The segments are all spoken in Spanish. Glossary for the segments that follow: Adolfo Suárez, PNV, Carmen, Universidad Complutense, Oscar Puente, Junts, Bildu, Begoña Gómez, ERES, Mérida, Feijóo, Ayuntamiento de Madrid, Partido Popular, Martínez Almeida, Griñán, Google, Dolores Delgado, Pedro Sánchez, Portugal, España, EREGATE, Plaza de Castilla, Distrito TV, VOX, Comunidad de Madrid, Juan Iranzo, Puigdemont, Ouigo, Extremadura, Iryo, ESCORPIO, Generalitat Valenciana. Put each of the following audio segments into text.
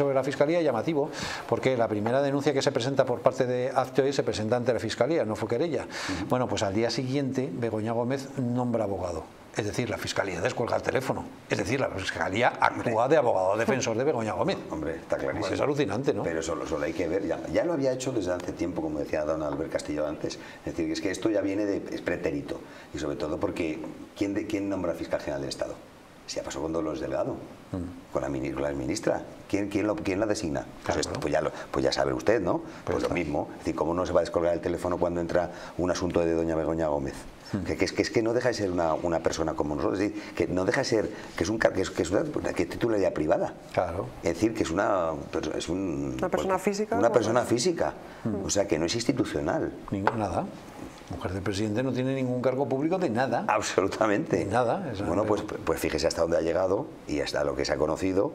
sobre la Fiscalía, llamativo, porque la primera denuncia que se presenta por parte de Azteoy se presenta ante la Fiscalía, no fue querella. Bueno, pues al día siguiente Begoña Gómez nombra abogado. Es decir, la Fiscalía descuelga el teléfono. Es decir, la Fiscalía actúa de abogado defensor de Begoña Gómez. Hombre, está clarísimo. Pues es alucinante, ¿no? Pero solo hay que ver. Ya lo había hecho desde hace tiempo, como decía don Alberto Castillo antes. Es decir, es que esto ya viene de... es pretérito. Y sobre todo porque... ¿quién nombra fiscal general del Estado? Si ya pasó con Dolores Delgado, con la ministra. ¿Quién la designa? Pues, claro, pues ya sabe usted, ¿no? Pues lo mismo. Es decir, ¿cómo no se va a descolgar el teléfono cuando entra un asunto de doña Begoña Gómez? Que no deja de ser una persona como nosotros, es decir, que no deja de ser, que es titularidad privada. Claro. Es decir, que es una persona física. Una persona física. O sea, que no es institucional. Nada. Mujer del presidente no tiene ningún cargo público de nada. Absolutamente. De nada. Bueno, pues fíjese hasta dónde ha llegado y hasta lo que se ha conocido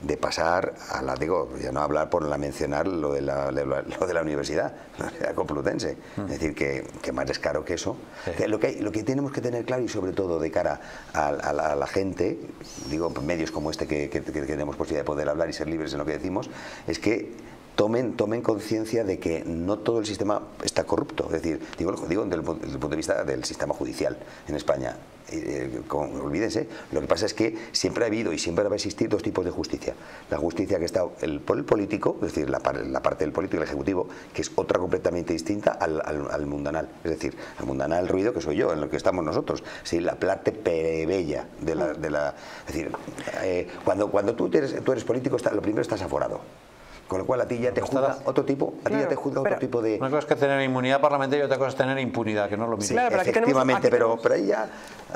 de pasar a la, digo, ya no hablar por la mencionar lo de la universidad, la Universidad Complutense. Es decir, que más descaro que eso. Sí. Que lo que tenemos que tener claro, y sobre todo de cara a la gente, digo, medios como este que tenemos posibilidad de poder hablar y ser libres en lo que decimos, es que... Tomen conciencia de que no todo el sistema está corrupto. Es decir, digo desde el punto de vista del sistema judicial en España. Olvídense, lo que pasa es que siempre ha habido y siempre va a existir dos tipos de justicia. La justicia que está por el político, es decir, la parte del político y el ejecutivo, que es otra completamente distinta al mundanal. Es decir, al mundanal ruido que soy yo, en lo que estamos nosotros. Sí, la parte plebeya de la... Es decir, cuando tú eres político, lo primero estás aforado. Con lo cual a ti ya te juzga otro tipo, de... Una cosa es que tener inmunidad parlamentaria y otra cosa es tener impunidad, que no es lo mismo. Sí, claro, pero efectivamente, pero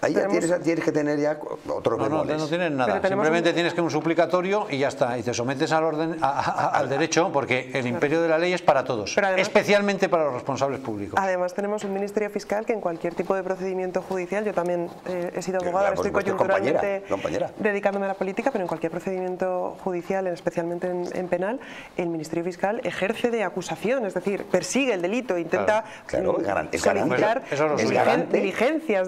ahí ya tienes que tener ya otros bemoles. No tienes nada, simplemente tienes que un suplicatorio y ya está, y te sometes al orden, al derecho, porque el imperio de la ley es para todos, además, especialmente para los responsables públicos. Además tenemos un Ministerio Fiscal que en cualquier tipo de procedimiento judicial, yo también he sido abogada, estoy coyunturalmente dedicándome a la política, pero en cualquier procedimiento judicial, especialmente en penal, el Ministerio Fiscal ejerce de acusación, es decir, persigue el delito, intenta solicitar diligencias.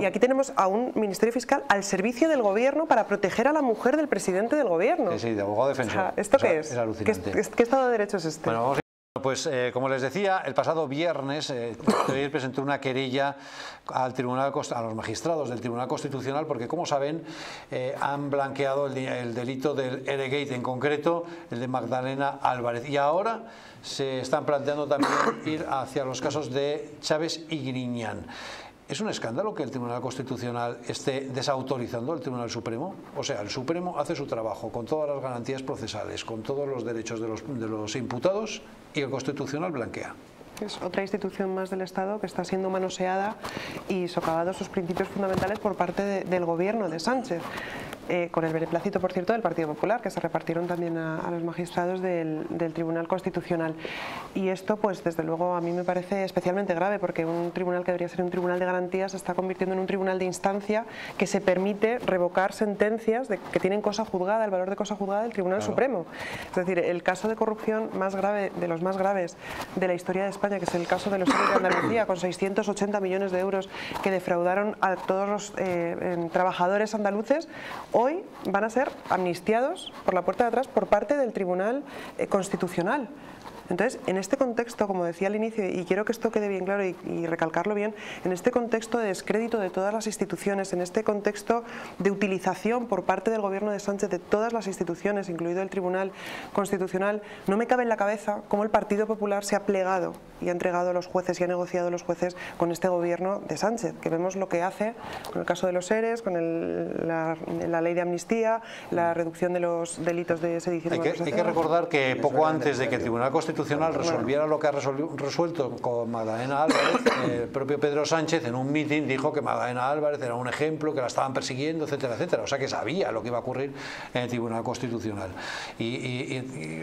Y aquí tenemos a un Ministerio Fiscal al servicio del gobierno para proteger a la mujer del presidente del gobierno. Sí, de abogado defensor. O sea, ¿esto qué es? Es alucinante. ¿Qué Estado de Derecho es este? Bueno, vamos a... Pues como les decía, el pasado viernes presentó una querella a los magistrados del Tribunal Constitucional porque, como saben, han blanqueado el delito del EREGATE, en concreto el de Magdalena Álvarez. Y ahora se están planteando también ir hacia los casos de Chávez y Griñán. ¿Es un escándalo que el Tribunal Constitucional esté desautorizando al Tribunal Supremo? O sea, el Supremo hace su trabajo con todas las garantías procesales, con todos los derechos de los imputados, y el Constitucional blanquea. Es otra institución más del Estado que está siendo manoseada y socavados sus principios fundamentales por parte del gobierno de Sánchez. Con el beneplácito, por cierto, del Partido Popular, que se repartieron también a los magistrados del Tribunal Constitucional. Y esto, pues desde luego, a mí me parece especialmente grave, porque un tribunal que debería ser un tribunal de garantías se está convirtiendo en un tribunal de instancia que se permite revocar sentencias que tienen cosa juzgada, el valor de cosa juzgada del Tribunal Supremo. Es decir, el caso de corrupción más grave, de los más graves de la historia de España, que es el caso de los ERES de Andalucía, con 680 millones de euros que defraudaron a todos los trabajadores andaluces, hoy van a ser amnistiados por la puerta de atrás por parte del Tribunal Constitucional. Entonces, en este contexto, como decía al inicio, y quiero que esto quede bien claro y recalcarlo bien, en este contexto de descrédito de todas las instituciones, en este contexto de utilización por parte del gobierno de Sánchez de todas las instituciones, incluido el Tribunal Constitucional, no me cabe en la cabeza cómo el Partido Popular se ha plegado y ha entregado a los jueces y ha negociado a los jueces con este gobierno de Sánchez, que vemos lo que hace con el caso de los ERES, con la ley de amnistía, la reducción de los delitos de sedición. Hay que recordar que poco antes de que el Tribunal Constitucional resolviera lo que ha resuelto con Magdalena Álvarez, el propio Pedro Sánchez en un mitin dijo que Magdalena Álvarez era un ejemplo, que la estaban persiguiendo, etcétera, etcétera. O sea, que sabía lo que iba a ocurrir en el Tribunal Constitucional. Y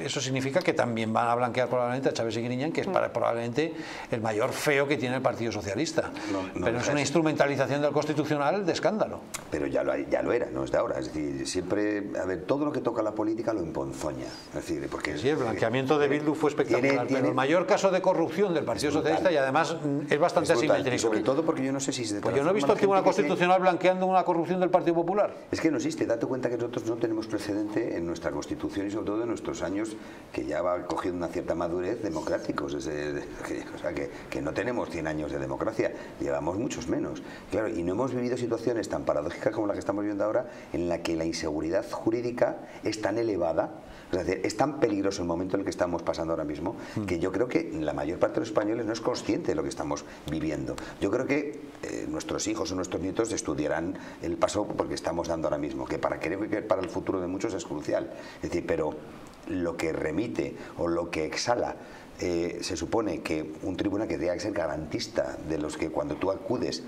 eso significa que también van a blanquear probablemente a Chávez y Griñán, que es probablemente el mayor feo que tiene el Partido Socialista. Pero es una instrumentalización del Constitucional de escándalo. Pero ya lo era, no es de ahora. Es decir, siempre, a ver, todo lo que toca la política lo emponzoña. Es decir, porque sí, el blanqueamiento de Bildu fue espectacular. espectacular, pero el mayor caso de corrupción del Partido Socialista, y además es bastante asimétrico. Sobre todo porque yo no sé si... Pues yo no he visto el Tribunal Constitucional blanqueando una corrupción del Partido Popular. Es que no existe, date cuenta que nosotros no tenemos precedente en nuestra Constitución y sobre todo en nuestros años, que ya va cogiendo una cierta madurez, democráticos. O sea, que no tenemos 100 años de democracia, llevamos muchos menos. Claro, y no hemos vivido situaciones tan paradójicas como la que estamos viviendo ahora, en la que la inseguridad jurídica es tan elevada. Es decir, es tan peligroso el momento en el que estamos pasando ahora mismo, que yo creo que la mayor parte de los españoles no es consciente de lo que estamos viviendo. Yo creo que nuestros hijos o nuestros nietos estudiarán el paso porque estamos dando ahora mismo, que para el futuro de muchos es crucial. Es decir, pero lo que remite o lo que exhala, se supone que un tribunal que tenga que ser garantista de los que cuando tú acudes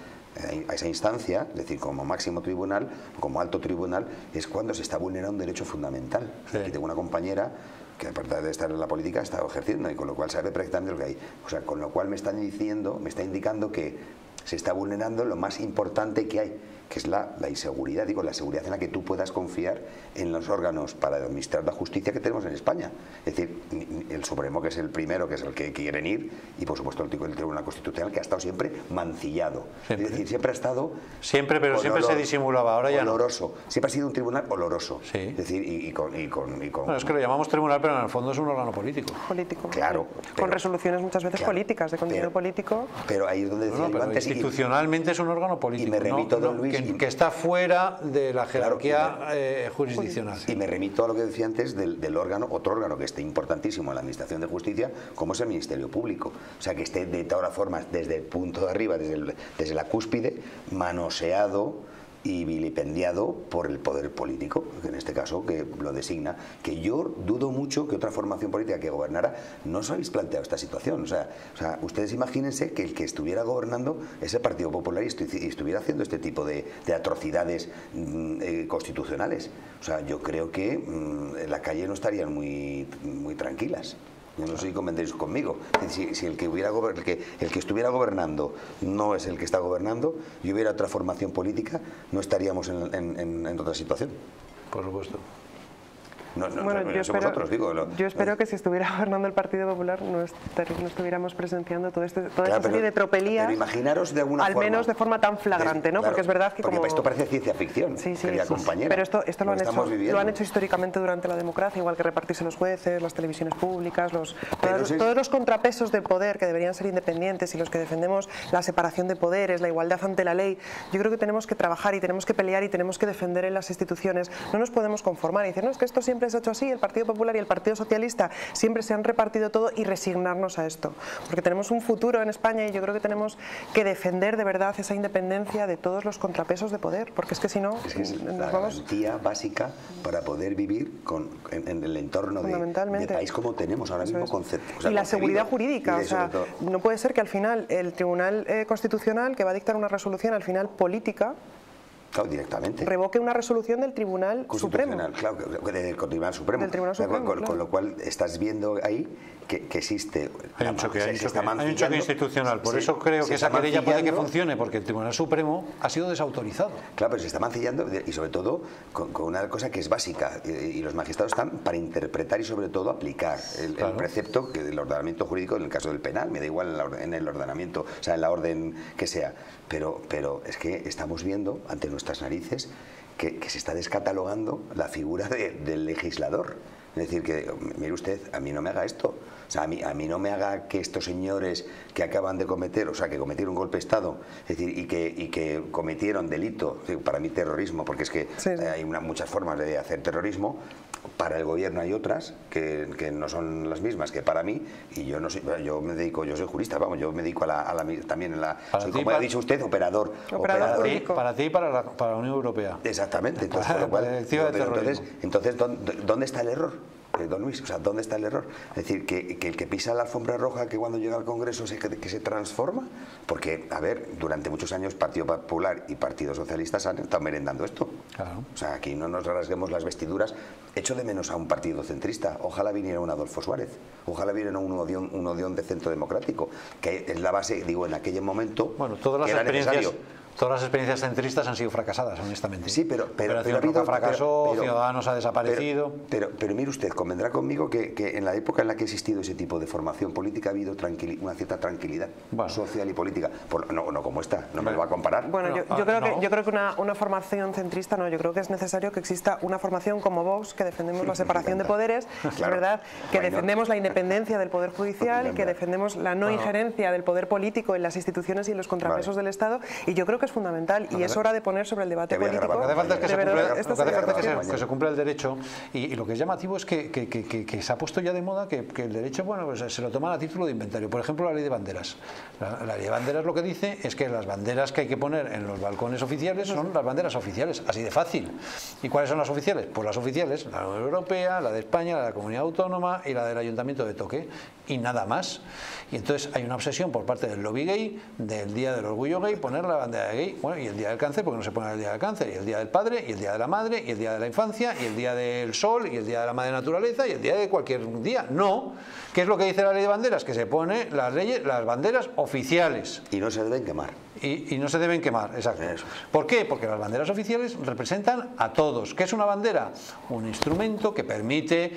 a esa instancia, es decir, como máximo tribunal, como alto tribunal, es cuando se está vulnerando un derecho fundamental. Sí. Aquí tengo una compañera que aparte de estar en la política está ejerciendo y con lo cual sabe perfectamente lo que hay. O sea, con lo cual me están diciendo, me está indicando que se está vulnerando lo más importante que hay, que es la inseguridad, digo, la seguridad en la que tú puedas confiar en los órganos para administrar la justicia que tenemos en España. Es decir, el Supremo, que es el primero, que es el que quieren ir, y por supuesto el Tribunal Constitucional, que ha estado siempre mancillado. Siempre. Es decir, siempre ha estado... Siempre, pero siempre se disimulaba, ahora ya oloroso. No. Siempre ha sido un tribunal oloroso. Sí. Es decir, bueno, es que lo llamamos tribunal, pero en el fondo es un órgano político. Político. Claro. Pero, con resoluciones muchas veces políticas, de contenido político. Pero ahí es donde decía yo antes... Institucionalmente es un órgano político. Y me remito, don Luis, que está fuera de la jerarquía jurisdiccional. Y me remito a lo que decía antes del órgano, otro órgano que esté importantísimo en la Administración de Justicia, como es el Ministerio Público. O sea, que esté de todas formas, desde el punto de arriba, desde la cúspide, manoseado y vilipendiado por el poder político, que en este caso que lo designa, que yo dudo mucho que otra formación política que gobernara, no os habéis planteado esta situación. O sea, ustedes imagínense que el que estuviera gobernando ese Partido Popular y estuviera haciendo este tipo de atrocidades constitucionales. O sea, yo creo que en la calle no estarían muy tranquilas. Yo no sé si convendréis conmigo. Si el que estuviera gobernando no es el que está gobernando y hubiera otra formación política, no estaríamos en otra situación. Por supuesto. Yo espero que si estuviera gobernando el Partido Popular no estuviéramos presenciando toda esta serie de tropelías. Pero imaginaros de alguna forma. Al menos de forma tan flagrante, ¿no? Claro, porque es verdad que porque esto parece ciencia ficción, compañera. Pero esto lo han hecho históricamente durante la democracia, igual que repartirse los jueces, las televisiones públicas, todos los contrapesos de poder que deberían ser independientes y los que defendemos la separación de poderes, la igualdad ante la ley. Yo creo que tenemos que trabajar y tenemos que pelear y tenemos que defender en las instituciones. No nos podemos conformar y decir, no, es que esto siempre hecho así, el Partido Popular y el Partido Socialista siempre se han repartido todo, y resignarnos a esto, porque tenemos un futuro en España y yo creo que tenemos que defender de verdad esa independencia de todos los contrapesos de poder, porque es que si no es la garantía básica para poder vivir en el entorno de país como tenemos ahora mismo concepto, y la seguridad jurídica, no puede ser que al final el Tribunal Constitucional, que va a dictar una resolución al final política, claro, directamente revoque una resolución del Tribunal Supremo. Claro, del Tribunal Supremo. Del Tribunal Supremo, claro. Con lo cual estás viendo ahí que existe... Hay un choque institucional. Por eso creo que esa querella puede que funcione, porque el Tribunal Supremo ha sido desautorizado. Claro, pero se está mancillando, y sobre todo con una cosa que es básica. Y los magistrados están para interpretar y sobre todo aplicar el precepto del ordenamiento jurídico, en el caso del penal. Me da igual en el ordenamiento, o sea, en la orden que sea. Pero es que estamos viendo ante nuestras narices que se está descatalogando la figura del legislador. Es decir, que mire usted, a mí no me haga esto. O sea, a mí no me haga que estos señores que acaban de cometer, o sea, que cometieron un golpe de Estado, es decir, y que cometieron delito, para mí terrorismo, porque es que hay muchas formas de hacer terrorismo, para el gobierno hay otras que no son las mismas que para mí, y yo no soy, yo soy jurista, vamos, yo me dedico como ha dicho usted, operador sí, para ti y para la Unión Europea. Exactamente, entonces, para, cual, entonces ¿dónde está el error? Don Luis, o sea, ¿dónde está el error? Es decir, que el que pisa la alfombra roja, que cuando llega al Congreso se transforma, porque, a ver, durante muchos años Partido Popular y Partido Socialista se han estado merendando esto. Claro. O sea, aquí no nos rasguemos las vestiduras. Echo de menos a un partido centrista. Ojalá viniera un Adolfo Suárez. Ojalá viniera un odión de centro democrático, que es la base, digo, en aquel momento. Bueno, todas las experiencias. Todas las experiencias centristas han sido fracasadas, honestamente. Sí, pero Operación Roca fracasó, Ciudadanos ha desaparecido. Pero mire usted, convendrá conmigo que en la época en la que ha existido ese tipo de formación política ha habido una cierta tranquilidad social y política. No como esta, no me lo va a comparar. Bueno, yo creo que una formación centrista no, yo creo que es necesario que exista una formación como Vox, que defendemos la separación de poderes, es verdad, que defendemos la independencia del Poder Judicial, que defendemos la no injerencia del poder político en las instituciones y en los contrapesos del Estado, y yo creo que es fundamental y es hora de poner sobre el debate político. Lo que hace falta es que se cumpla el derecho, y lo que es llamativo es que se ha puesto ya de moda que el derecho, bueno, pues se lo toman a título de inventario. Por ejemplo, la ley de banderas. La ley de banderas lo que dice es que las banderas que hay que poner en los balcones oficiales son las banderas oficiales, así de fácil. ¿Y cuáles son las oficiales? Pues las oficiales, la Unión Europea, la de España, la de la Comunidad Autónoma y la del Ayuntamiento de Toque, y nada más. Y entonces hay una obsesión por parte del lobby gay, del Día del Orgullo Gay, poner la bandera gay, bueno, y el Día del Cáncer, porque no se pone el Día del Cáncer, y el Día del Padre, y el Día de la Madre, y el Día de la Infancia, y el Día del Sol, y el Día de la Madre Naturaleza, y el Día de cualquier día. No. ¿Qué es lo que dice la ley de banderas? Que se pone las leyes, las banderas oficiales. Y no se deben quemar. Y no se deben quemar, exacto. Eso. ¿Por qué? Porque las banderas oficiales representan a todos. ¿Qué es una bandera? Un instrumento que permite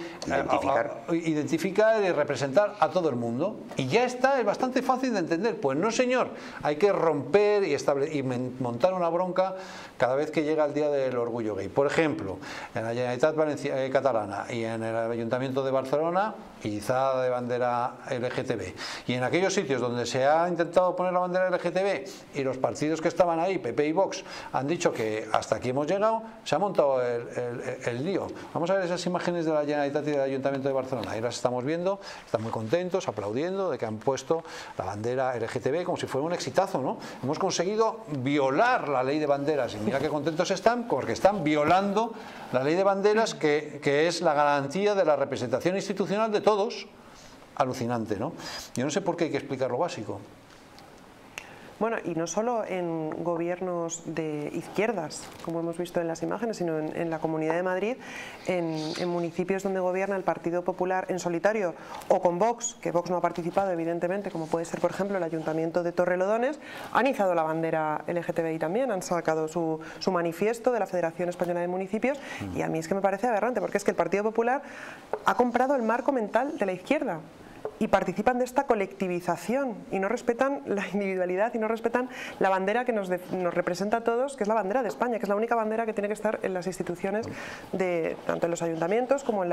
identificar y representar a todo el mundo. Y ya está, es bastante fácil de entender. Pues no, señor, hay que romper y montar una bronca cada vez que llega el Día del Orgullo Gay. Por ejemplo, en la Generalitat Valenciana catalana y en el Ayuntamiento de Barcelona, izada de bandera LGTB. Y en aquellos sitios donde se ha intentado poner la bandera LGTB, y los partidos que estaban ahí, PP y Vox, han dicho que hasta aquí hemos llegado, se ha montado el lío. Vamos a ver esas imágenes de la Generalitat y del Ayuntamiento de Barcelona, ahí las estamos viendo, están muy contentos, aplaudiendo de que han puesto la bandera LGTB como si fuera un exitazo, ¿no? Hemos conseguido violar la ley de banderas, y mira qué contentos están, porque están violando la ley de banderas, que es la garantía de la representación institucional de todos. Alucinante, ¿no? Yo no sé por qué hay que explicar lo básico. Bueno, y no solo en gobiernos de izquierdas, como hemos visto en las imágenes, sino en la Comunidad de Madrid, en municipios donde gobierna el Partido Popular en solitario o con Vox, que Vox no ha participado evidentemente, como puede ser por ejemplo el Ayuntamiento de Torrelodones, han izado la bandera LGTBI también, han sacado su manifiesto de la Federación Española de Municipios, y a mí es que me parece aberrante, porque es que el Partido Popular ha comprado el marco mental de la izquierda. Y participan de esta colectivización y no respetan la individualidad y no respetan la bandera que nos representa a todos, que es la bandera de España, que es la única bandera que tiene que estar en las instituciones, tanto en los ayuntamientos como en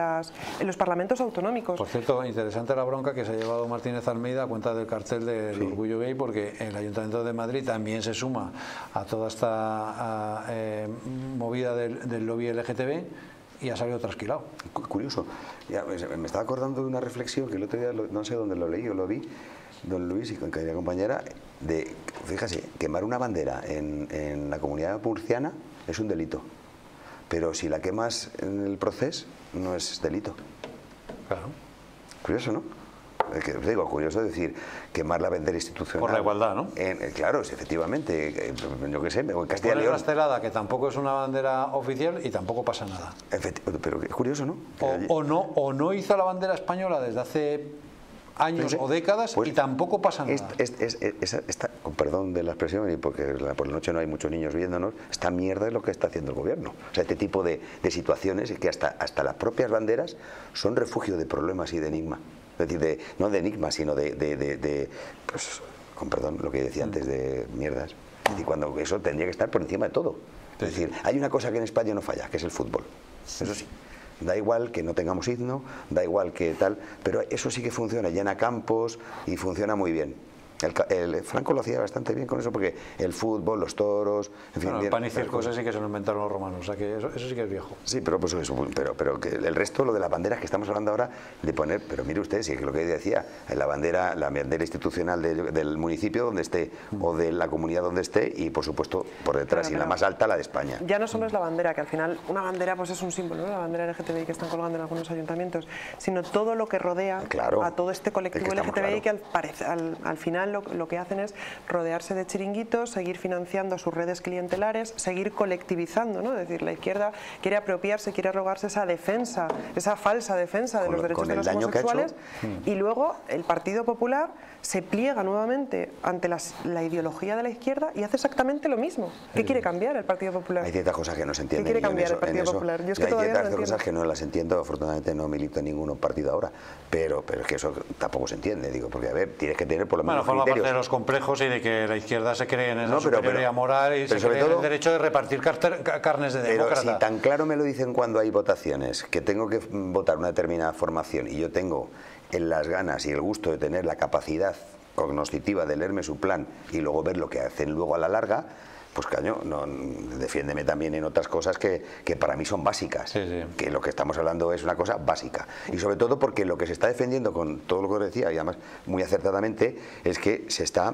los parlamentos autonómicos. Por cierto, interesante la bronca que se ha llevado Martínez Almeida a cuenta del cartel del Orgullo Gay, porque el Ayuntamiento de Madrid también se suma a toda esta movida del lobby LGTB. Y ha salido trasquilado. Curioso. Me estaba acordando de una reflexión que el otro día, no sé dónde lo leí, o lo vi, don Luis y con la compañera, de, fíjese, quemar una bandera en la Comunidad Murciana es un delito, pero si la quemas en el Procés no es delito. Claro. Curioso, ¿no? Digo, curioso decir, quemar la bandera institucional. Por la igualdad, ¿no? Claro, efectivamente. Yo qué sé, en Castilla y León. La estelada, que tampoco es una bandera oficial y tampoco pasa nada. Pero es curioso, ¿no? O no hizo la bandera española desde hace años o décadas, pues, y tampoco pasa nada. Con perdón de la expresión, y porque por la noche no hay muchos niños viéndonos, esta mierda es lo que está haciendo el gobierno. O sea, este tipo de situaciones que hasta las propias banderas son refugio de problemas y de enigma. Es decir, no de enigma, sino pues, con perdón, lo que decía antes de mierdas. Es decir, cuando eso tendría que estar por encima de todo. Es decir, hay una cosa que en España no falla, que es el fútbol. Eso sí. Da igual que no tengamos himno, da igual que tal, pero eso sí que funciona, llena campos y funciona muy bien. Franco lo hacía bastante bien con eso, porque el fútbol, los toros, en fin, el pan y circo, eso sí que se lo inventaron los romanos, o sea que eso sí que es viejo. Sí, pero pues eso, pero que el resto, lo de las banderas que estamos hablando ahora, de poner, pero mire usted, si es lo que decía, la bandera institucional del municipio donde esté, o de la comunidad donde esté, y por supuesto por detrás, y la más alta, la de España. Ya no solo es la bandera, que al final una bandera pues es un símbolo, ¿no? La bandera LGTBI que están colgando en algunos ayuntamientos, sino todo lo que rodea a todo este colectivo LGTBI, que al final final lo que hacen es rodearse de chiringuitos, seguir financiando sus redes clientelares, seguir colectivizando, ¿no? Es decir, la izquierda quiere apropiarse, quiere rogarse esa defensa, esa falsa defensa de los derechos de los homosexuales, y luego el Partido Popular se pliega nuevamente ante la ideología de la izquierda y hace exactamente lo mismo. ¿Qué quiere cambiar el Partido Popular? Hay ciertas cosas que no se entienden. ¿Qué quiere cambiar el Partido Popular? Yo es que todavía no entiendo. Hay ciertas cosas que no las entiendo, afortunadamente no milito en ningún partido ahora, pero es que eso tampoco se entiende, digo, porque a ver, tienes que tener por lo menos criterios. Bueno, forma parte de los complejos y de que la izquierda se cree en esa superioridad moral y se cree en el derecho de repartir carnes de demócrata. Pero si tan claro me lo dicen cuando hay votaciones, que tengo que votar una determinada formación y yo tengo en las ganas y el gusto de tener la capacidad cognoscitiva de leerme su plan y luego ver lo que hacen luego a la larga, pues caño, no, defiéndeme también en otras cosas que para mí son básicas, que lo que estamos hablando es una cosa básica. Y sobre todo porque lo que se está defendiendo, con todo lo que os decía, y además muy acertadamente, es que se está,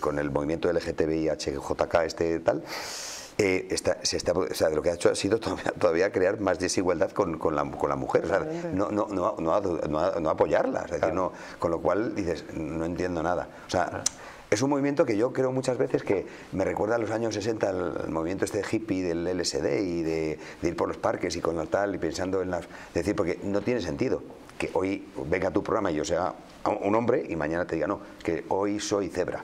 con el movimiento LGTBI, HJK, lo que ha hecho ha sido todavía crear más desigualdad con la mujer, o sea, no apoyarla, es decir, no, con lo cual dices, no entiendo nada. O sea, es un movimiento que yo creo muchas veces que me recuerda a los años 60, al movimiento este hippie del LSD y de ir por los parques y con la tal y pensando en las... Es decir, porque no tiene sentido que hoy venga a tu programa y yo sea un hombre y mañana te diga, no, que hoy soy cebra,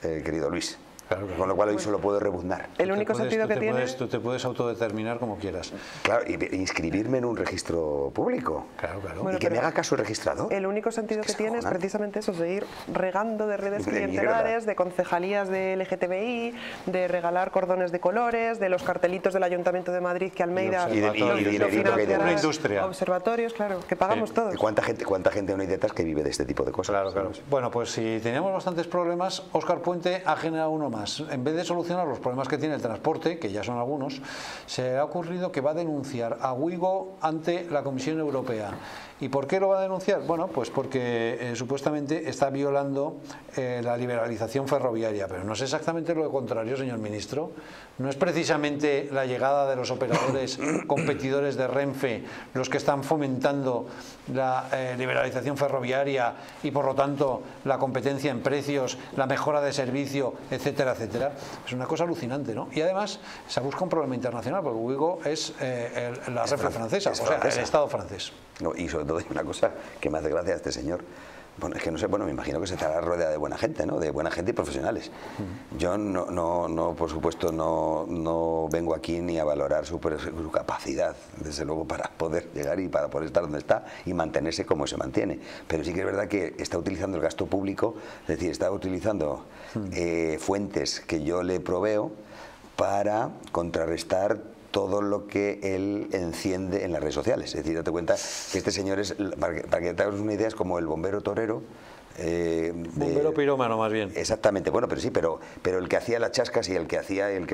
querido Luis. Claro. Con lo cual hoy solo puedo rebuznar. El único sentido que tiene... Tú te puedes autodeterminar como quieras. Claro, y inscribirme en un registro público. Claro, claro. Bueno, y que me haga caso el registrador. El único sentido que tiene es precisamente eso, de ir regando de redes clientelares, de concejalías de LGTBI, de regalar cordones de colores, de los cartelitos del Ayuntamiento de Madrid que Almeida... Y de observatorios, claro, que pagamos todos. ¿Cuánta gente no hay detrás que vive de este tipo de cosas? Claro, claro. Bueno, pues si teníamos bastantes problemas, Óscar Puente ha generado uno más. En vez de solucionar los problemas que tiene el transporte, que ya son algunos, se le ha ocurrido que va a denunciar a Ouigo ante la Comisión Europea. ¿Y por qué lo va a denunciar? Bueno, pues porque supuestamente está violando la liberalización ferroviaria, pero no es exactamente lo contrario, señor ministro. ¿No es precisamente la llegada de los operadores competidores de Renfe los que están fomentando la liberalización ferroviaria y por lo tanto la competencia en precios, la mejora de servicio, etcétera, etcétera? Es una cosa alucinante, ¿no? Y además se busca un problema internacional, porque Ouigo es la Renfe francesa, o sea, el Estado francés. No, y sobre todo hay una cosa que me hace gracia a este señor. Bueno, es que no sé, bueno, me imagino que se estará rodeada de buena gente, ¿no? De buena gente y profesionales. Yo no por supuesto, no vengo aquí ni a valorar su capacidad, desde luego, para poder llegar y para poder estar donde está y mantenerse como se mantiene. Pero sí que es verdad que está utilizando el gasto público, es decir, está utilizando fuentes que yo le proveo para contrarrestar todo lo que él enciende en las redes sociales. Es decir, date cuenta que este señor es, para que te hagas una idea, es como el bombero torero. Bombero pirómano, más bien. Exactamente, bueno, pero sí, pero el que hacía las chascas y el que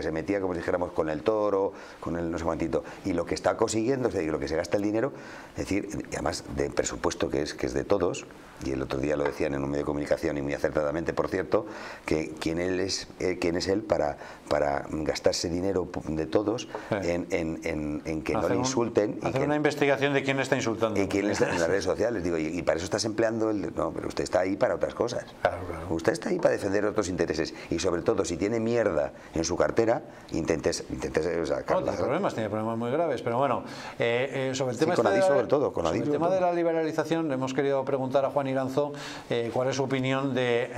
se metía, como si dijéramos, con el toro, con el no sé cuántito. Y lo que está consiguiendo, es decir, lo que se gasta el dinero, es decir, y además de presupuesto que es de todos, y el otro día lo decían en un medio de comunicación, y muy acertadamente, por cierto, que quién es él para gastarse dinero de todos en que no le insulten. Hacer una investigación de quién le está insultando. Y quién le está en las redes sociales, digo, y para eso estás empleando el... No, pero usted está ahí para otras cosas. Claro, claro. Usted está ahí para defender otros intereses y sobre todo si tiene mierda en su cartera intentes sacarla. No, tiene problemas muy graves, pero bueno, sobre el tema de la liberalización le hemos querido preguntar a Juan Iranzo cuál es su opinión de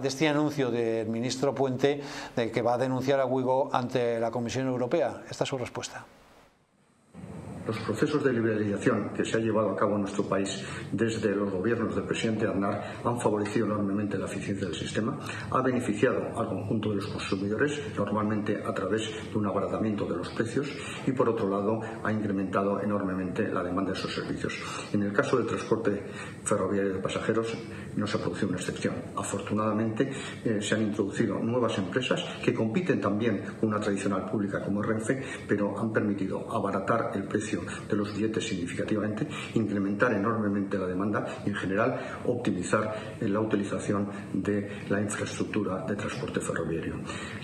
este anuncio del ministro Puente de que va a denunciar a Ouigo ante la Comisión Europea. Esta es su respuesta. Los procesos de liberalización que se ha llevado a cabo en nuestro país desde los gobiernos del presidente Aznar han favorecido enormemente la eficiencia del sistema, ha beneficiado al conjunto de los consumidores, normalmente a través de un abaratamiento de los precios, y por otro lado ha incrementado enormemente la demanda de esos servicios. En el caso del transporte ferroviario de pasajeros no se ha producido una excepción. Afortunadamente se han introducido nuevas empresas que compiten también con una tradicional pública como Renfe, pero han permitido abaratar el precio de los billetes significativamente, incrementar enormemente la demanda y en general optimizar la utilización de la infraestructura de transporte ferroviario.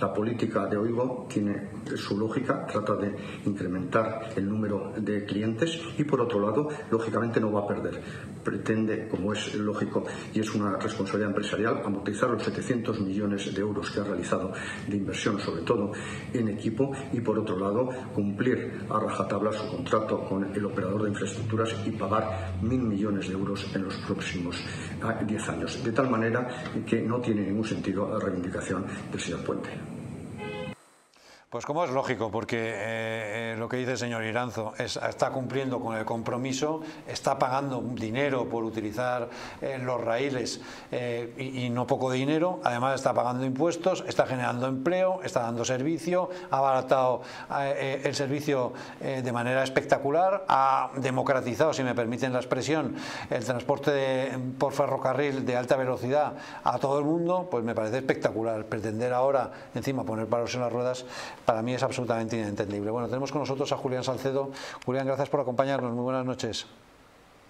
La política de Ouigo tiene su lógica, trata de incrementar el número de clientes y por otro lado, lógicamente no va a perder. Pretende, como es lógico, aquí es una responsabilidad empresarial amortizar los 700 millones de euros que ha realizado de inversión, sobre todo en equipo, y por otro lado cumplir a rajatabla su contrato con el operador de infraestructuras y pagar 1.000 millones de euros en los próximos 10 años. De tal manera que no tiene ningún sentido la reivindicación del señor Puente. Pues como es lógico, porque lo que dice el señor Iranzo está cumpliendo con el compromiso, está pagando dinero por utilizar los raíles y no poco de dinero, además está pagando impuestos, está generando empleo, está dando servicio, ha abaratado el servicio de manera espectacular, ha democratizado, si me permiten la expresión, el transporte por ferrocarril de alta velocidad a todo el mundo. Pues me parece espectacular. Pretender ahora encima poner palos en las ruedas para mí es absolutamente inentendible. Bueno, tenemos con nosotros a Julián Salcedo. Julián, gracias por acompañarnos. Muy buenas noches.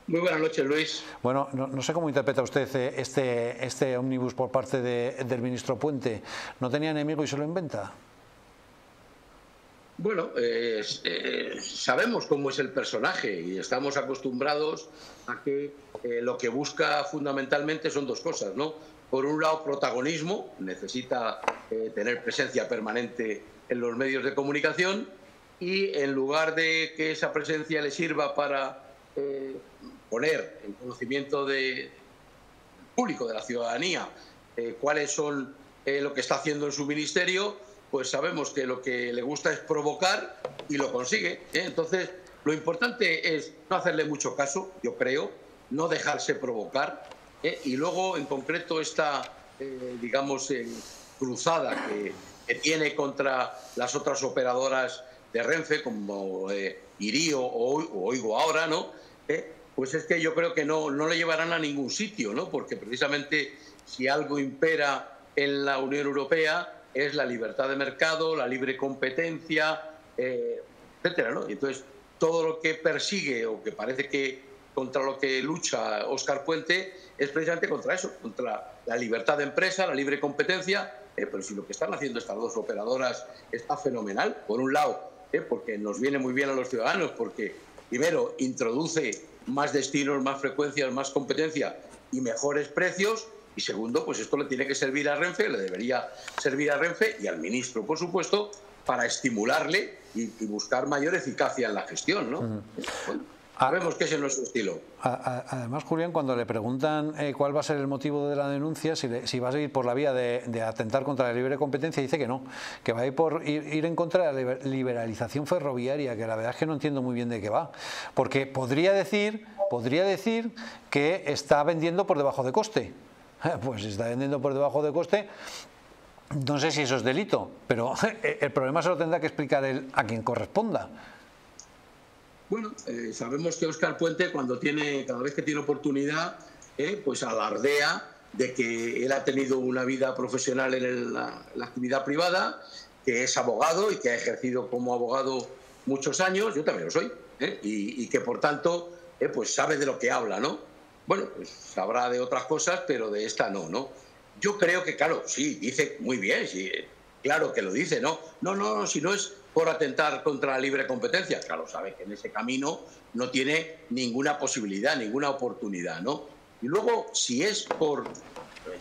Muy buenas noches, Luis. Bueno, no sé cómo interpreta usted este ómnibus por parte del ministro Puente. ¿No tenía enemigo y se lo inventa? Bueno, sabemos cómo es el personaje y estamos acostumbrados a que lo que busca fundamentalmente son dos cosas, ¿no? Por un lado, protagonismo, necesita tener presencia permanente en los medios de comunicación, y en lugar de que esa presencia le sirva para poner en conocimiento del público, de la ciudadanía, cuáles son lo que está haciendo en su ministerio, pues sabemos que lo que le gusta es provocar y lo consigue, ¿eh? Entonces, lo importante es no hacerle mucho caso, yo creo, no dejarse provocar. Y luego, en concreto, esta, digamos, cruzada que tiene contra las otras operadoras de Renfe, como Iryo o Ouigo ahora, ¿no? Pues es que yo creo que no le llevarán a ningún sitio, ¿no? Porque precisamente si algo impera en la Unión Europea es la libertad de mercado, la libre competencia, etcétera, ¿no? Entonces, todo lo que persigue o que parece que contra lo que lucha Oscar Puente es precisamente contra eso, contra la libertad de empresa, la libre competencia. Pero si lo que están haciendo estas dos operadoras está fenomenal, por un lado, porque nos viene muy bien a los ciudadanos, porque primero introduce más destinos, más frecuencias, más competencia y mejores precios, y segundo, pues esto le tiene que servir a Renfe, le debería servir a Renfe y al ministro, por supuesto, para estimularle y buscar mayor eficacia en la gestión, ¿no? Bueno, sabemos que ese no es su estilo. Además, Julián, cuando le preguntan cuál va a ser el motivo de la denuncia, si va a seguir por la vía de atentar contra la libre competencia, dice que no, que va a ir ir en contra de la liberalización ferroviaria, que la verdad es que no entiendo muy bien de qué va, porque podría decir que está vendiendo por debajo de coste. Pues si está vendiendo por debajo de coste, no sé si eso es delito, pero el problema se lo tendrá que explicar él a quien corresponda. Bueno, sabemos que Óscar Puente, cada vez que tiene oportunidad, pues alardea de que él ha tenido una vida profesional en la actividad privada, que es abogado y que ha ejercido como abogado muchos años. Yo también lo soy, y que por tanto pues sabe de lo que habla, ¿no? Bueno, pues sabrá de otras cosas, pero de esta no, ¿no? Yo creo que, claro, sí, dice muy bien, sí, claro que lo dice, ¿no? No, si no es por atentar contra la libre competencia. Claro, sabe que en ese camino no tiene ninguna posibilidad, ninguna oportunidad, ¿no? Y luego, si es por,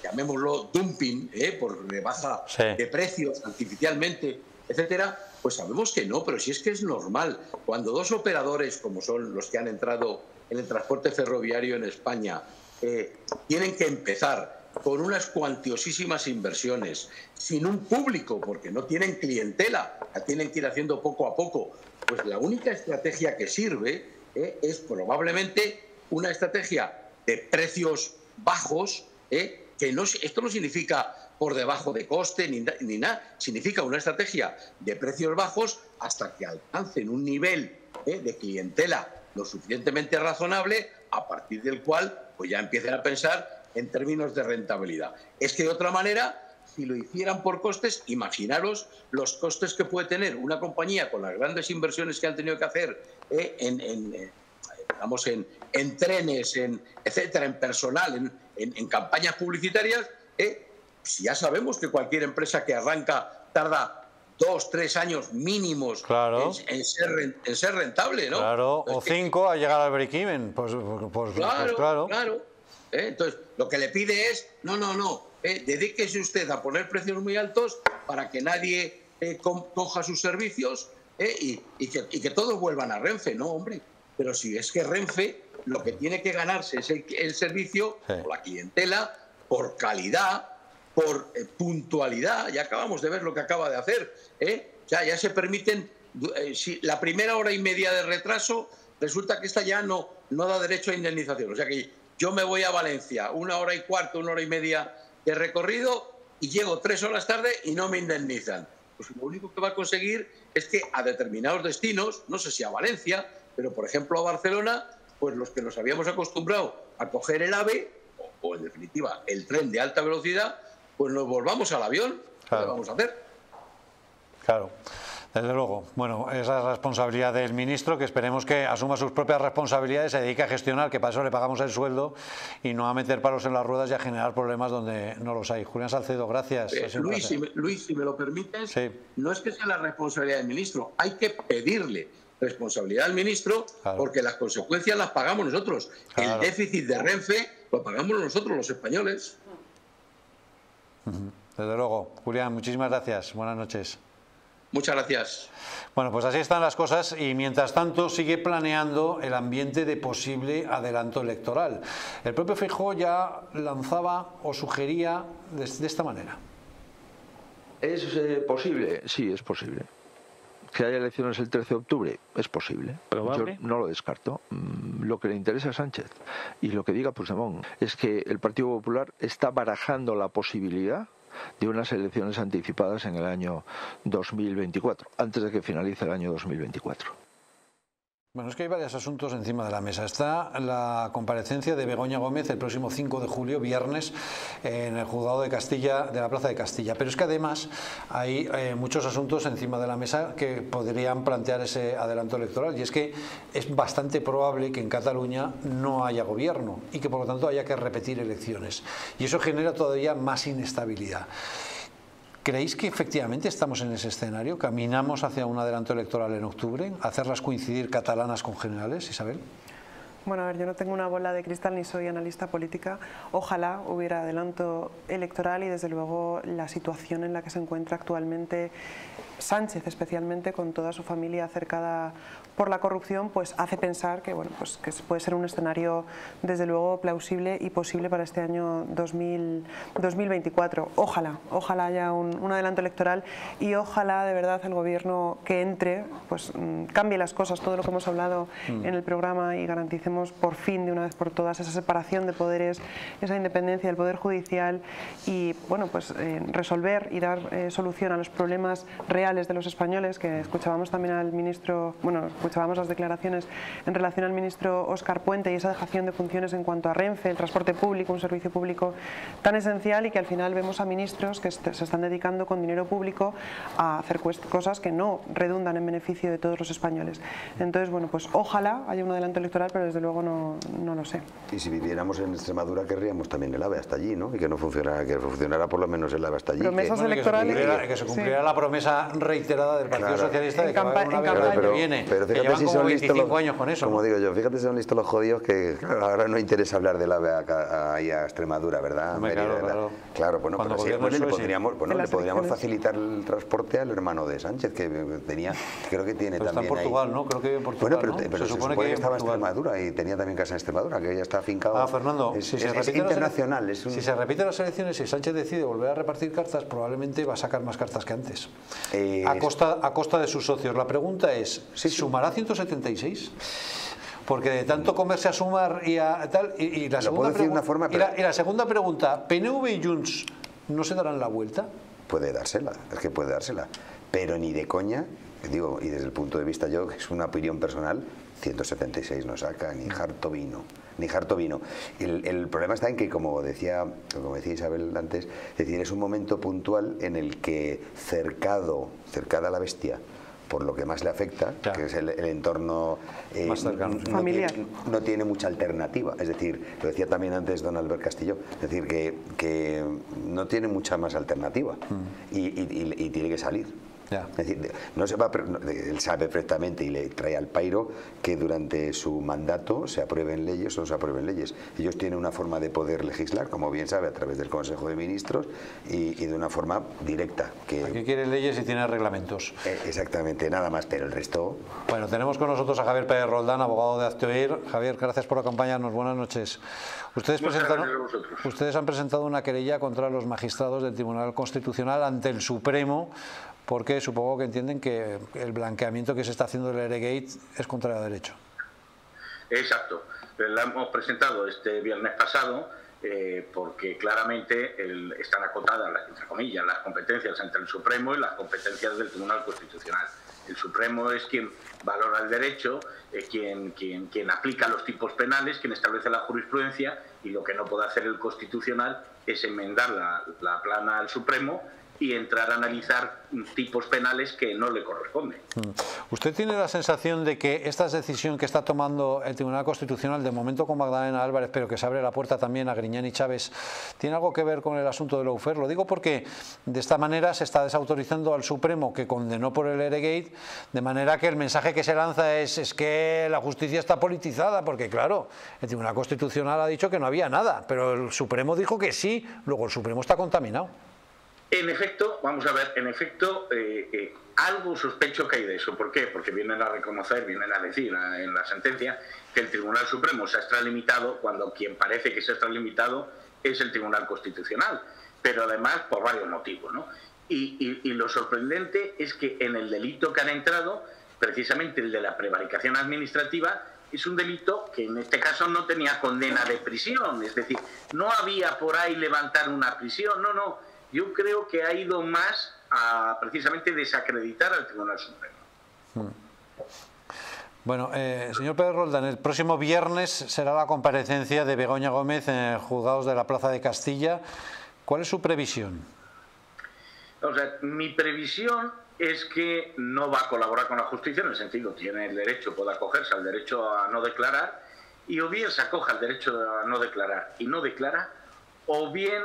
llamémoslo, dumping, por rebaja de precios artificialmente, etcétera, pues sabemos que no, pero si es que es normal. Cuando dos operadores, como son los que han entrado en el transporte ferroviario en España, tienen que empezar con unas cuantiosísimas inversiones, sin un público, porque no tienen clientela, la tienen que ir haciendo poco a poco, pues la única estrategia que sirve es probablemente una estrategia de precios bajos, que no, esto no significa por debajo de coste ni nada, significa una estrategia de precios bajos hasta que alcancen un nivel de clientela lo suficientemente razonable, a partir del cual pues ya empiecen a pensar en términos de rentabilidad. Es que de otra manera, si lo hicieran por costes, imaginaros los costes que puede tener una compañía con las grandes inversiones que han tenido que hacer en trenes, etcétera, en personal, en campañas publicitarias. Si ya sabemos que cualquier empresa que arranca tarda 2, 3 años mínimos, claro, en ser rentable, ¿no? Claro, o 5 a llegar al break-even. Pues claro. Entonces, lo que le pide es, no, dedíquese usted a poner precios muy altos para que nadie coja sus servicios y que todos vuelvan a Renfe. No, hombre, pero si es que Renfe lo que tiene que ganarse es el servicio, sí, por la clientela, por calidad, por puntualidad. Ya acabamos de ver lo que acaba de hacer, O sea, ya se permiten, si la primera hora y media de retraso, resulta que esta ya no da derecho a indemnización. O sea que yo me voy a Valencia 1h15, 1h30 de recorrido y llego 3 horas tarde y no me indemnizan. Pues lo único que va a conseguir es que a determinados destinos, no sé si a Valencia, pero por ejemplo a Barcelona, pues los que nos habíamos acostumbrado a coger el AVE, o en definitiva el tren de alta velocidad, pues nos volvamos al avión. Claro. ¿Qué vamos a hacer? Claro. Desde luego. Bueno, esa es la responsabilidad del ministro, que esperemos que asuma sus propias responsabilidades, se dedique a gestionar, que para eso le pagamos el sueldo, y no a meter palos en las ruedas y a generar problemas donde no los hay. Julián Salcedo, gracias. Luis, si me lo permites, sí, no es que sea la responsabilidad del ministro, hay que pedirle responsabilidad al ministro, claro, porque las consecuencias las pagamos nosotros. Claro. El déficit de Renfe lo pagamos nosotros, los españoles. Desde luego. Julián, muchísimas gracias. Buenas noches. Muchas gracias. Bueno, pues así están las cosas y mientras tanto sigue planeando el ambiente de posible adelanto electoral. El propio Feijóo ya lanzaba o sugería de esta manera. ¿Es posible? Sí, es posible. ¿Que haya elecciones el 13 de octubre? Es posible. ¿Probable? Yo no lo descarto. Lo que le interesa a Sánchez y lo que diga Puigdemont es que el Partido Popular está barajando la posibilidad de unas elecciones anticipadas en el año 2024, antes de que finalice el año 2024. Bueno, es que hay varios asuntos encima de la mesa. Está la comparecencia de Begoña Gómez el próximo 5 de julio, viernes, en el juzgado de Castilla, de la Plaza de Castilla. Pero es que además hay muchos asuntos encima de la mesa que podrían plantear ese adelanto electoral. Y es que es bastante probable que en Cataluña no haya gobierno y que por lo tanto haya que repetir elecciones. Y eso genera todavía más inestabilidad. ¿Creéis que efectivamente estamos en ese escenario? ¿Caminamos hacia un adelanto electoral en octubre? ¿Hacerlas coincidir catalanas con generales, Isabel? Bueno, a ver, yo no tengo una bola de cristal ni soy analista política. Ojalá hubiera adelanto electoral y desde luego la situación en la que se encuentra actualmente Sánchez, especialmente con toda su familia acercada por la corrupción, pues hace pensar que, bueno, pues que puede ser un escenario desde luego plausible y posible para este año 2024. Ojalá haya un adelanto electoral y ojalá de verdad el gobierno que entre pues cambie las cosas, todo lo que hemos hablado en el programa, y garanticemos por fin de una vez por todas esa separación de poderes, esa independencia del Poder Judicial y, bueno, pues resolver y dar solución a los problemas reales de los españoles, que escuchábamos también al ministro, bueno, escuchábamos las declaraciones en relación al ministro Oscar Puente y esa dejación de funciones en cuanto a Renfe, el transporte público, un servicio público tan esencial, y que al final vemos a ministros que se están dedicando con dinero público a hacer cosas que no redundan en beneficio de todos los españoles. Entonces, bueno, pues ojalá haya un adelanto electoral, pero desde luego no lo sé. Y si viviéramos en Extremadura querríamos también el AVE hasta allí, ¿no? Y que no funcionara, que funcionara por lo menos el AVE hasta allí. Promesas electorales. Que se cumpliera, sí, la promesa reiterada del Partido, claro, Socialista de que va a haber un AVE hasta que viene. Pero fíjate, que llevan si como 25 años con eso. Como digo yo, fíjate si son listos los jodidos que ahora no interesa hablar del AVE ahí a Extremadura, ¿verdad? No, Mérida, claro, ¿verdad? Claro, pues no, pero sí, pues le podríamos facilitar el transporte al hermano de Sánchez, que tenía, creo que tiene pero también ahí. Está en Portugal, ¿no? Creo que vive en Portugal. Bueno, pero se supone que estaba en Extremadura y tenía también casa en Extremadura, que ya está afincado. Ah, Fernando, es internacional. Si se repiten las elecciones y Sánchez decide volver a repartir cartas, probablemente va a sacar más cartas que antes. A costa de sus socios. La pregunta es, ¿se sumará 176? Porque de tanto comerse a sumar y a tal... Y la segunda pregunta, ¿PNV y Junts no se darán la vuelta? Puede dársela, es que puede dársela. Pero ni de coña, digo, y desde el punto de vista yo, que es una opinión personal, 176 no saca ni harto vino, ni harto vino. El problema está en que, como decía Isabel antes, es decir, es un momento puntual en el que cercada la bestia, por lo que más le afecta, claro, que es el entorno familiar, no tiene mucha alternativa. Es decir, lo decía también antes don Alberto Castillo, es decir, que no tiene mucha más alternativa y tiene que salir. Ya. Es decir, no se va, él sabe perfectamente y le trae al pairo que durante su mandato se aprueben leyes o no se aprueben leyes. Ellos tienen una forma de poder legislar, como bien sabe, a través del Consejo de Ministros y de una forma directa. Que... Aquí quiere leyes y tiene reglamentos. Exactamente, nada más, pero el resto... Bueno, tenemos con nosotros a Javier Pérez Roldán, abogado de Hazte Oír. Javier, gracias por acompañarnos. Buenas noches. Ustedes han presentado una querella contra los magistrados del Tribunal Constitucional ante el Supremo porque supongo que entienden que el blanqueamiento que se está haciendo del EREGATE es contrario a derecho. Exacto. La hemos presentado este viernes pasado porque claramente están acotadas, entre comillas, las competencias entre el Supremo y las competencias del Tribunal Constitucional. El Supremo es quien valora el derecho, es quien aplica los tipos penales, quien establece la jurisprudencia, y lo que no puede hacer el Constitucional es enmendar la plana al Supremo y entrar a analizar tipos penales que no le corresponden. ¿Usted tiene la sensación de que esta decisión que está tomando el Tribunal Constitucional, de momento con Magdalena Álvarez, pero que se abre la puerta también a Griñán y Chávez, tiene algo que ver con el asunto del lawfare? Lo digo porque de esta manera se está desautorizando al Supremo, que condenó por el EREGATE, de manera que el mensaje que se lanza es que la justicia está politizada, porque claro, el Tribunal Constitucional ha dicho que no había nada, pero el Supremo dijo que sí, luego el Supremo está contaminado. En efecto, vamos a ver, en efecto, algo sospecho que hay de eso. ¿Por qué? Porque vienen a reconocer, vienen a decir en la sentencia que el Tribunal Supremo se ha extralimitado cuando quien parece que se ha extralimitado es el Tribunal Constitucional, pero además por varios motivos, ¿no? Y lo sorprendente es que en el delito que han entrado, precisamente el de la prevaricación administrativa, es un delito que en este caso no tenía condena de prisión, es decir, no había por ahí levantar una prisión, no, no. Yo creo que ha ido más a precisamente desacreditar al Tribunal Supremo. Bueno, señor Pérez Roldán, el próximo viernes será la comparecencia de Begoña Gómez en juzgados de la Plaza de Castilla. ¿Cuál es su previsión? O sea, mi previsión es que no va a colaborar con la justicia, en el sentido tiene el derecho, puede acogerse al derecho a no declarar, y o bien se acoja al derecho a no declarar y no declara, o bien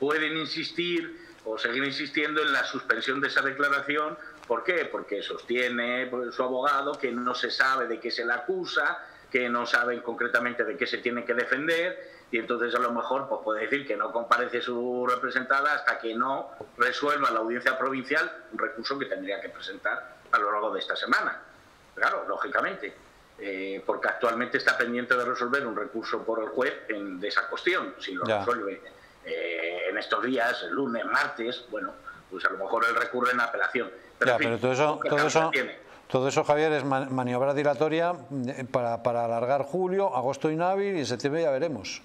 pueden insistir o seguir insistiendo en la suspensión de esa declaración. ¿Por qué? Porque sostiene su abogado que no se sabe de qué se le acusa, que no saben concretamente de qué se tiene que defender, y entonces a lo mejor pues, puede decir que no comparece su representada hasta que no resuelva la audiencia provincial un recurso que tendría que presentar a lo largo de esta semana. Claro, lógicamente. Porque actualmente está pendiente de resolver un recurso por el juez de esa cuestión. Si lo resuelve en estos días, el lunes, martes, bueno, pues a lo mejor él recurre en apelación. Pero, en fin, pero todo eso, Javier, es maniobra dilatoria para alargar julio, agosto inhábil, y en septiembre ya veremos.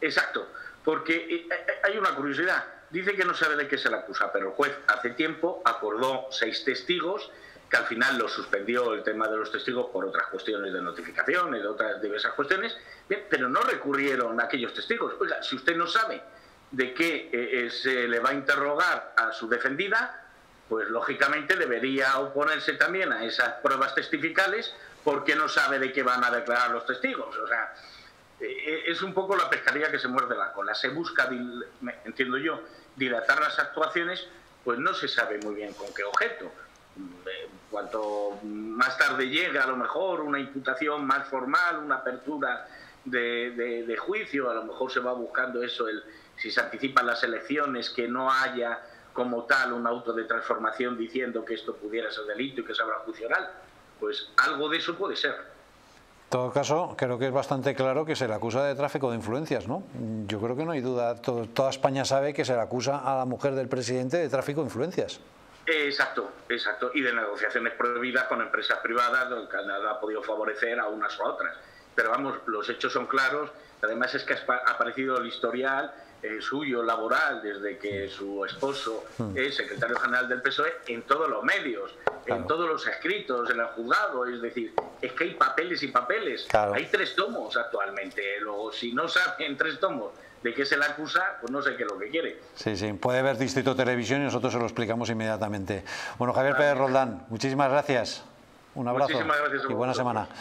Exacto, porque hay una curiosidad. Dice que no sabe de qué se le acusa, pero el juez hace tiempo acordó 6 testigos... que al final lo suspendió el tema de los testigos por otras cuestiones de notificación y de otras diversas cuestiones, bien, pero no recurrieron a aquellos testigos. Oiga, si usted no sabe de qué se le va a interrogar a su defendida, pues lógicamente debería oponerse también a esas pruebas testificales porque no sabe de qué van a declarar los testigos. O sea, es un poco la pescadilla que se muerde la cola. Se busca, entiendo yo, dilatar las actuaciones, pues no se sabe muy bien con qué objeto. Cuanto más tarde llegue, a lo mejor una imputación más formal, una apertura de juicio, a lo mejor se va buscando eso, si se anticipan las elecciones, que no haya como tal un auto de transformación diciendo que esto pudiera ser delito y que se abra juicio oral. Pues algo de eso puede ser. En todo caso, creo que es bastante claro que se le acusa de tráfico de influencias, ¿no? Yo creo que no hay duda, toda España sabe que se le acusa a la mujer del presidente de tráfico de influencias. Exacto, exacto. Y de negociaciones prohibidas con empresas privadas, donde Canadá ha podido favorecer a unas o a otras. Pero vamos, los hechos son claros. Además es que ha aparecido el historial suyo, laboral, desde que su esposo es secretario general del PSOE, en todos los medios, claro, en todos los escritos, en el juzgado. Es decir, es que hay papeles y papeles. Claro. Hay 3 tomos actualmente. Luego, si no saben 3 tomos... de qué se le acusa, pues no sé qué es lo que quiere. Sí, sí, puede ver Distrito Televisión y nosotros se lo explicamos inmediatamente. Bueno, Javier Pérez Roldán, muchísimas gracias. Un abrazo y buena semana.